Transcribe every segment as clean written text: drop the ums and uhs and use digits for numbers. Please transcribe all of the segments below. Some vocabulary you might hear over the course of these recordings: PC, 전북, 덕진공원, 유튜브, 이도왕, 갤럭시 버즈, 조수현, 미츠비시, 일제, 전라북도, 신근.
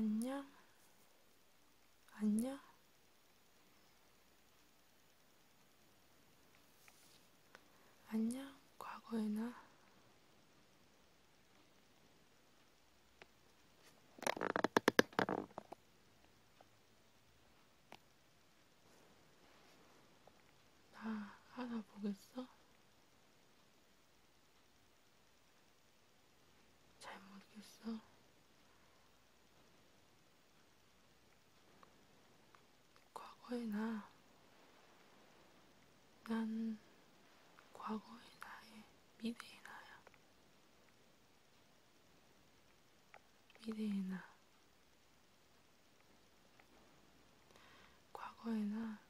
안녕? 안녕? 안녕? 과거의 나? 나 알아보겠어? 잘 모르겠어. 과거의 나. 난 과거의 나의 미래의 나야. 미래의 나. 과거의 나.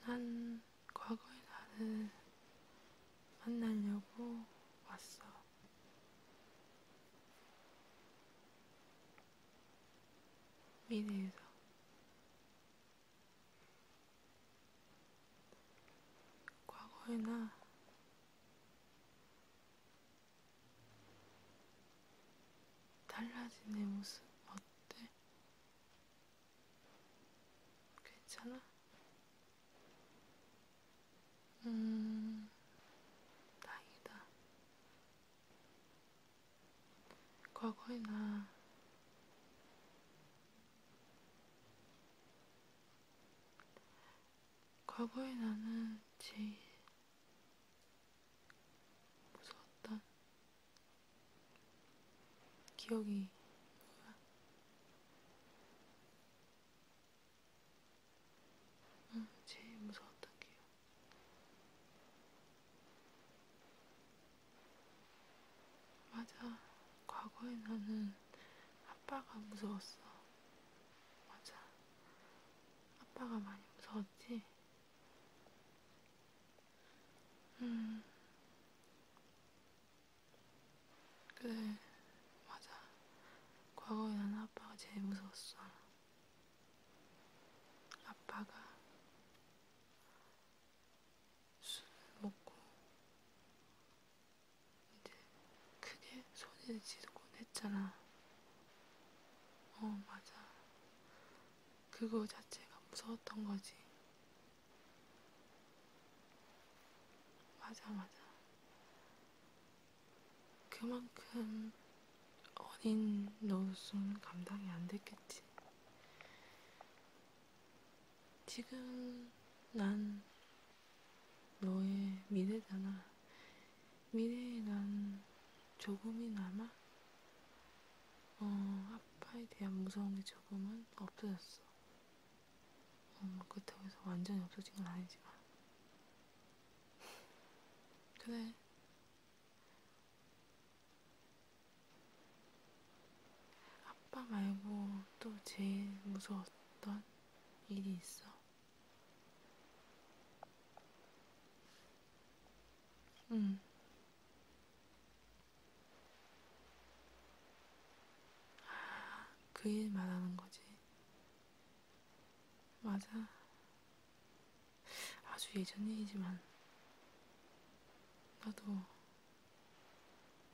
난 과거의 나를 만나려고 왔어. 미래에서. 과거의 나. 달라진 내 모습 어때? 괜찮아? 다행이다. 과거의 나. 과거의 나는 제일 무서웠던 기억이 뭐야? 응, 제일 무서웠던 기억. 맞아, 과거의 나는 아빠가 무서웠어. 맞아, 아빠가 많이 무서웠지? 그래, 맞아. 과거에 나는 아빠가 제일 무서웠어. 아빠가 술을 먹고 이제 크게 소리를 지르곤 했잖아. 맞아. 그거 자체가 무서웠던 거지. 맞아, 맞아. 그만큼 어린 노릇은 감당이 안 됐겠지. 지금 난 너의 미래잖아. 미래에 난 조금이나마 아빠에 대한 무서운 게 조금은 없어졌어. 그렇다고 해서 완전히 없어진 건 아니지만. 그래. 아빠 말고 또 제일 무서웠던 일이 있어? 응. 아, 그 일 말하는 거지. 맞아. 아주 예전 일이지만. 나도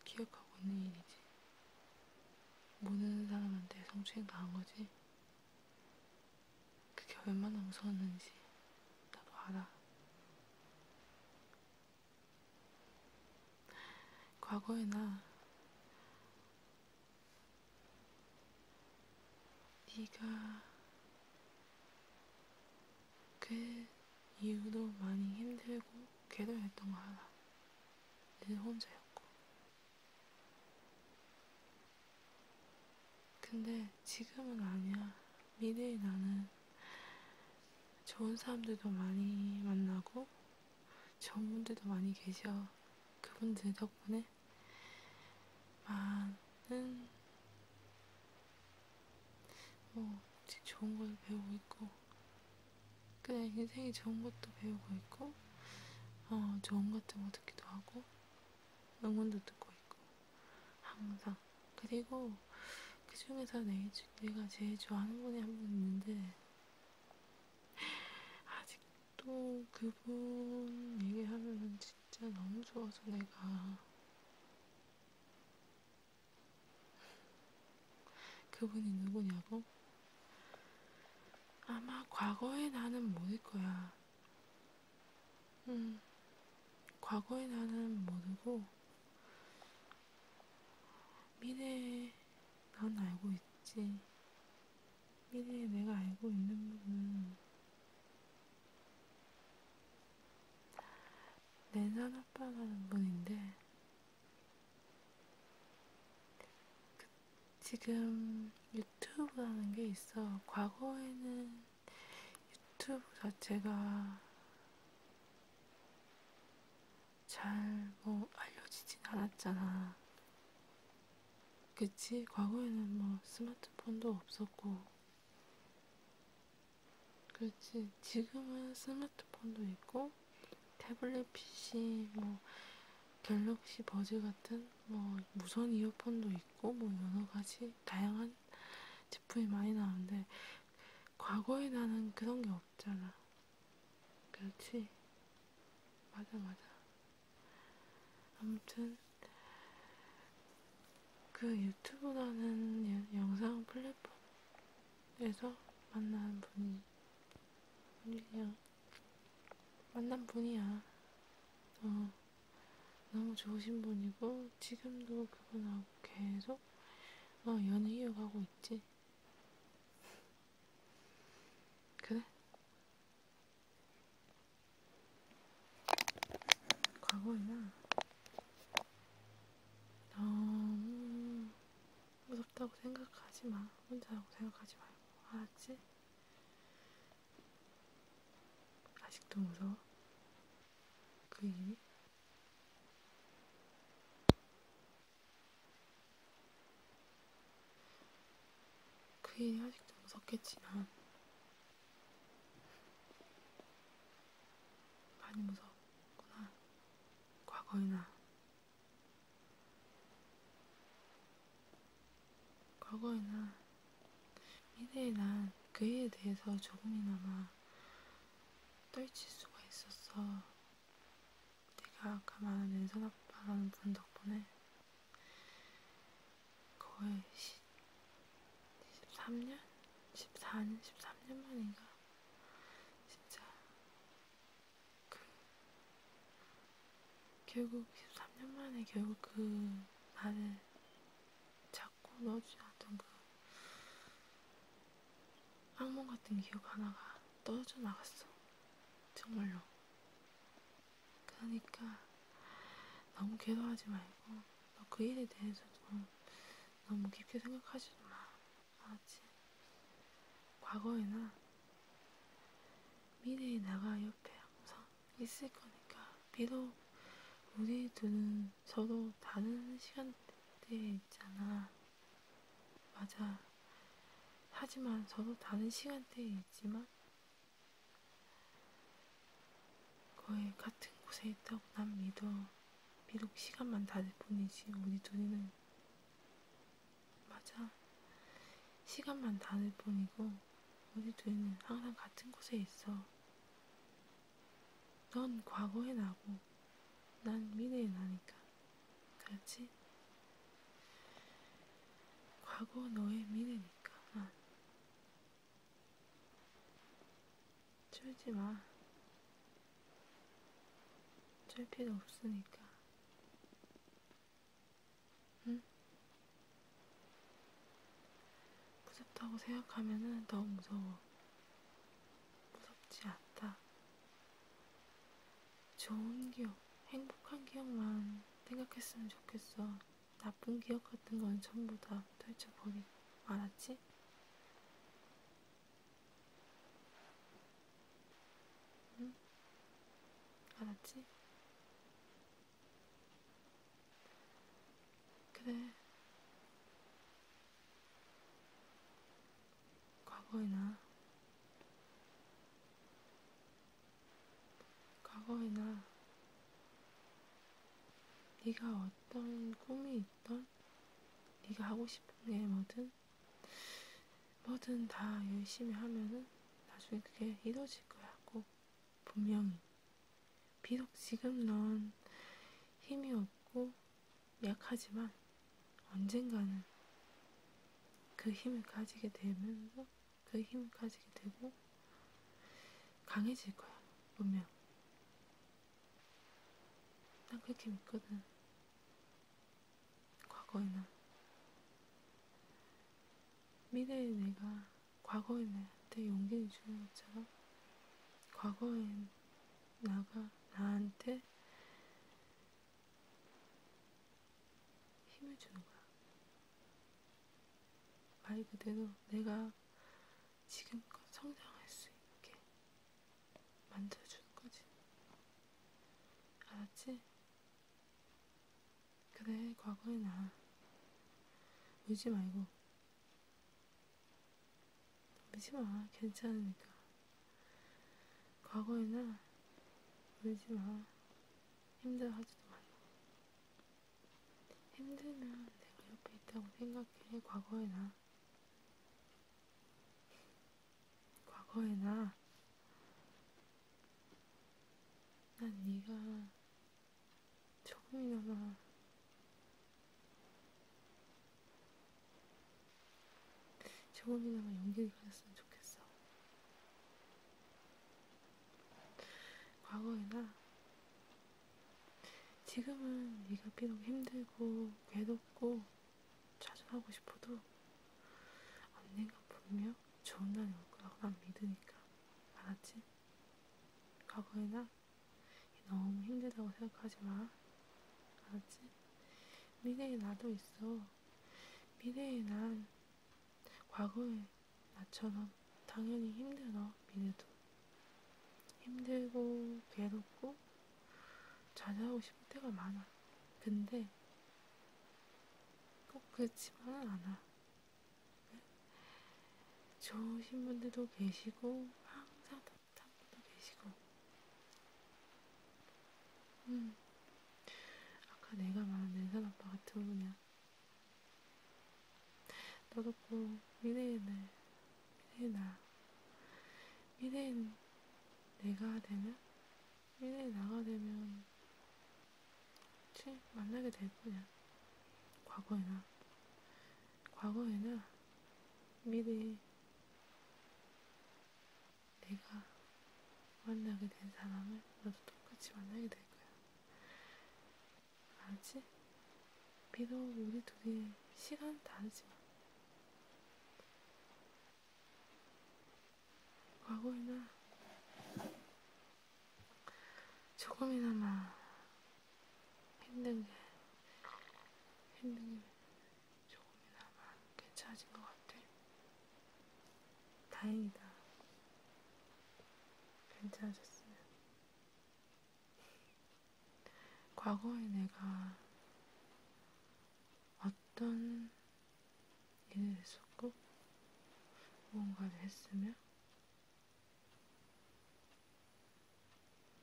기억하고 있는 일이지. 모르는 사람한테 성추행 당한 거지. 그게 얼마나 무서웠는지 나도 알아. 과거에 나, 네가 그 이후로 많이 힘들고 괴로워했던 거 알아. 늘 혼자였고. 근데 지금은 아니야. 미래의 나는 좋은 사람들도 많이 만나고 좋은 분들도 많이 계셔. 그분들 덕분에 많은 좋은 걸 배우고 있고, 그래, 인생이 좋은 것도 배우고 있고 좋은 것도 못 듣기도 하고 응원도 듣고 있고, 항상. 그리고 그 중에서 내가 제일 좋아하는 분이 한 분 있는데, 아직도 그분 얘기하면 진짜 너무 좋아서 내가 그분이 누구냐고? 아마 과거의 나는 모를 거야. 과거의 나는 모르고 미래에 난 알고 있지. 미래에 내가 알고 있는 분은 내산 아빠라는 분인데, 지금 유튜브라는 게 있어. 과거에는 유튜브 자체가 잘 알려지진 않았잖아. 그치? 과거에는 스마트폰도 없었고. 그렇지. 지금은 스마트폰도 있고, 태블릿 PC, 갤럭시 버즈 같은 무선 이어폰도 있고, 여러 가지 다양한 제품이 많이 나오는데, 과거에 나는 그런 게 없잖아. 그렇지? 맞아. 아무튼 그 유튜브라는 영상 플랫폼에서 만난 분이야. 너무 좋으신 분이고, 지금도 그분하고 계속 연애 이어가고 있지. 그래? 과거에나 너무 무섭다고 생각하지 마. 혼자라고 생각하지 말고, 알았지? 아직도 무서워? 그 일이? 그 일이 아직도 무섭겠지만 많이 무섭구나. 과거에나 미래에 난 그에 대해서 조금이나마 떨칠 수가 있었어. 내가 아까 말한 왼손 아빠라는 분 덕분에 거의 13년? 14년? 13년 만인가? 진짜 결국 13년 만에 결국 그 나를 자꾸 넣어주지 않던 그 악몽 같은 기억 하나가 떨어져 나갔어. 정말로. 그러니까 너무 괴로워하지 말고, 너 그 일에 대해서도 너무 깊게 생각하지도 마. 알았지? 과거에나 미래에 나가 옆에 항상 있을 거니까, 비록 우리 둘은 서로 다른 시간대에 있잖아. 맞아. 하지만 서로 다른 시간대에 있지만 거의 같은 곳에 있다고 난 믿어. 비록 시간만 다를 뿐이지, 우리 둘이는. 맞아. 시간만 다를 뿐이고, 우리 둘이는 항상 같은 곳에 있어. 넌 과거에 나고, 난 미래에 나니까. 그렇지? 과거 너의 미래니까, 난. 쫄지 마. 할 필요 없으니까. 응? 무섭다고 생각하면은 더 무서워. 무섭지 않다. 좋은 기억, 행복한 기억만 생각했으면 좋겠어. 나쁜 기억 같은 건 전부 다 떨쳐버리고, 알았지? 응? 알았지? 그래. 과거에나 네가 어떤 꿈이 있던, 네가 하고 싶은 게 뭐든 다 열심히 하면은 나중에 그게 이루어질 거야. 꼭. 분명히. 비록 지금 넌 힘이 없고 약하지만 언젠가는 그 힘을 가지게 되면서 그 힘을 가지게 되고 강해질 거야, 분명. 난 그렇게 믿거든. 과거에는. 미래의 내가 과거의 나한테 용기를 주는 것처럼 과거의 나가 나한테 힘을 주는 거야. 말 그대로 내가 지금껏 성장할 수 있게 만들어주는 거지. 알았지? 그래, 과거의 나. 울지 말고. 울지 마. 괜찮으니까. 과거의 나. 울지 마. 힘들어하지도 말고. 힘들면 내가 옆에 있다고 생각해. 과거의 나. 과거의 나. 난 네가 조금이나마 용기를 가졌으면 좋겠어. 과거에 나. 지금은 네가 비록 힘들고 괴롭고 좌절하고 싶어도 언젠가 분명 좋은 날이 올 거라고 난 믿으니까. 알았지? 과거에 나. 너무 힘들다고 생각하지 마. 알았지? 미래에 나도 있어. 미래에 난 과거에 나처럼 당연히 힘들어. 미래도 힘들고 괴롭고 좌절하고 싶을 때가 많아. 근데 꼭 그렇지만은 않아. 왜? 좋으신 분들도 계시고 항상 답답한 분도 계시고. 아까 내가 말한 내산 아빠 같은 분이야. 너도 꼭 미래의 내가 되면, 미래의 나가 되면, 그치? 만나게 될 거야. 과거에나 미래의 내가 만나게 된 사람을 너도 똑같이 만나게 될 거야. 알지? 비록 우리 둘이 시간은 다르지만 과거에나 조금이나마 힘든 게 조금이나마 괜찮아진 것 같아. 다행이다. 괜찮아졌어. 과거에 내가 어떤 일을 했었고 무언가를 했으면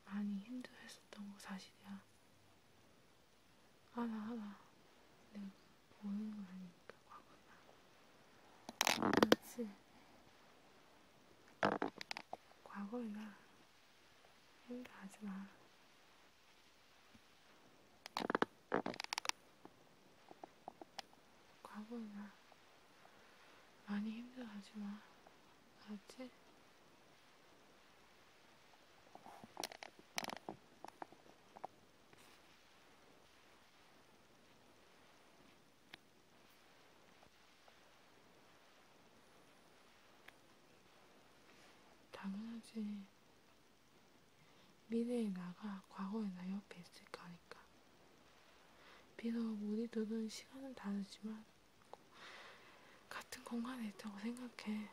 많이 힘들어했었던 거 사실이야. 알아. 내가 모르는 건 아니니까. 과거나. 그렇지. 과거나 힘들어하지 마. 과거나 많이 힘들어하지마. 알았지? 당연하지. 미래의 나가 과거의 나 옆에 있을 거니까. 비록 우리 둘은 시간은 다르지만 같은 공간에 있다고 생각해.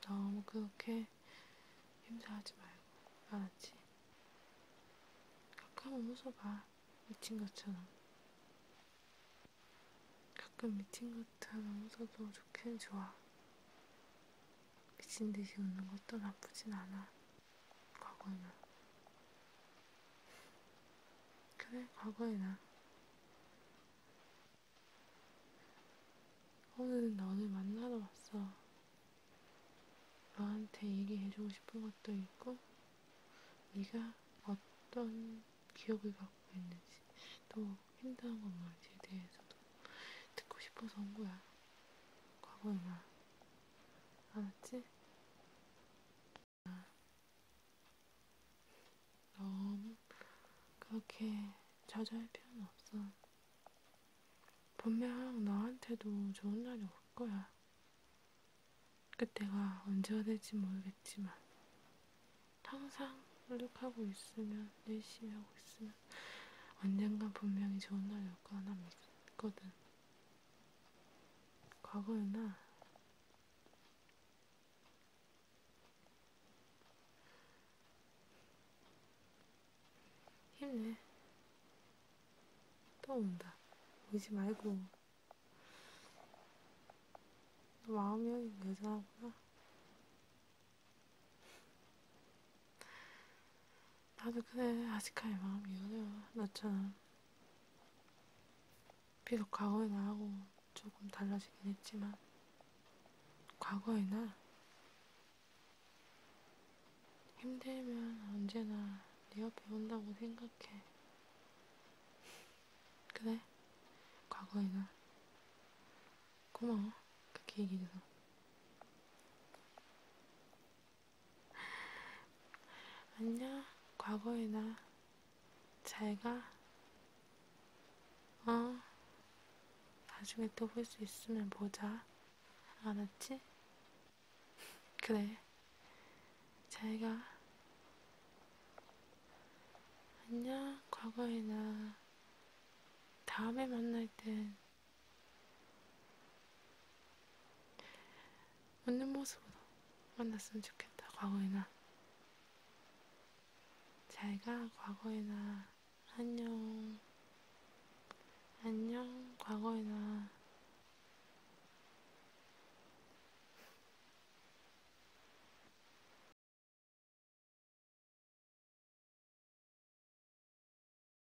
너무 그렇게 힘들어하지 말고. 알았지? 가끔은 웃어봐. 미친 것처럼. 가끔 미친 것처럼 웃어도 좋긴 좋아. 미친 듯이 웃는 것도 나쁘진 않아. 과거에는. 그래, 과거의 나. 오늘은 너를 만나러 왔어. 너한테 얘기해주고 싶은 것도 있고 네가 어떤 기억을 갖고 있는지 또 힘들어한 것만에 대해서도 듣고 싶은 싶어서 온 거야. 과거의 나. 알았지? 너무 그렇게 좌절할 필요는 없어. 분명 너한테도 좋은 날이 올 거야. 그때가 언제가 될지 모르겠지만 항상 노력하고 있으면, 열심히 하고 있으면 언젠간 분명히 좋은 날이 올 거라 난 믿거든. 과거에나 힘내. 또 온다. 울지 말고. 너 마음이 여린 여자구나. 나도 그래. 아직까지 마음이 여려. 너처럼. 비록 과거의 나하고 조금 달라지긴 했지만 과거의 나 힘들면 언제나 네 옆에 온다고 생각해. 그래. 과거의 나 고마워. 그렇게 얘기해줘서. 안녕 과거의 나. 잘가. 나중에 또 볼 수 있으면 보자. 알았지? 그래. 잘가. 안녕 과거의 나. 다음에 만날 땐 웃는 모습으로 만났으면 좋겠다. 과거의 나. 잘가. 과거의 나. 안녕. 안녕. 과거의 나.